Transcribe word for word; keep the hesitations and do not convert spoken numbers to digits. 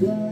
Yeah.